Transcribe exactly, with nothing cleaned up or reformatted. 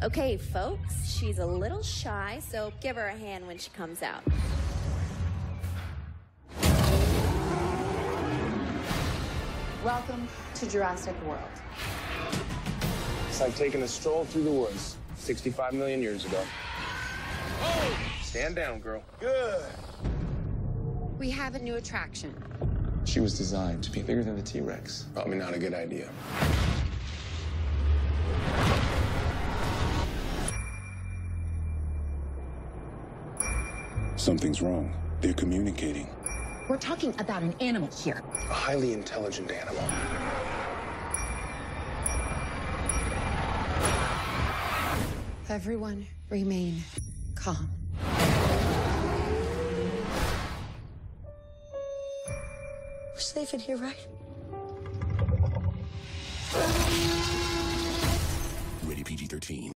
Okay, folks, she's a little shy, so give her a hand when she comes out. Welcome to Jurassic World. It's like taking a stroll through the woods sixty-five million years ago. Oh! Stand down, girl. Good. We have a new attraction. She was designed to be bigger than the T-Rex. Probably not a good idea. Something's wrong. They're communicating. We're talking about an animal here. A highly intelligent animal. Everyone remain calm. We're safe in here, right? Rated P G thirteen.